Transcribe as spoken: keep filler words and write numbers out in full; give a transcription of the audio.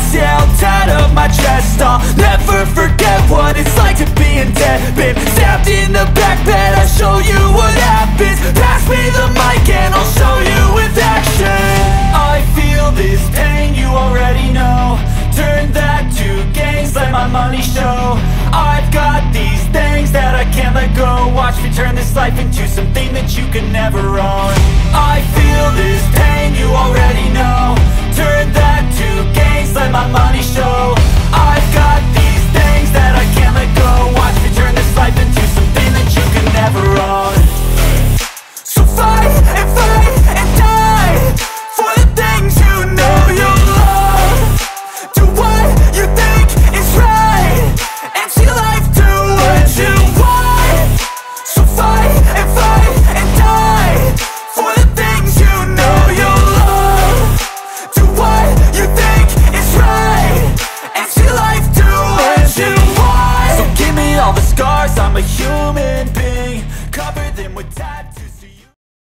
that's yelled out of my chest. I'll never forget what it's like to be in debt, babe. Stabbed in the back bed, I'll show you what happens. Pass me the mic and I'll show you with action. I feel this pain, you already know. Turn that to gains, let my money show. I've got these things that I can't let go. Watch me turn this life into something that you can never own. I feel this pain, you already know. Turn that to gains, let my money show. I've got these things that I can't let go. Watch me turn this life into something that you can never own. So fight and fight and die for the things you know you love. Do what you think is right and see life do what you want. So fight and fight and die for the things you know you love. Do what you think is right and see life do what you want. So give me all the scars, I'm a human being. Cover them with tattoos.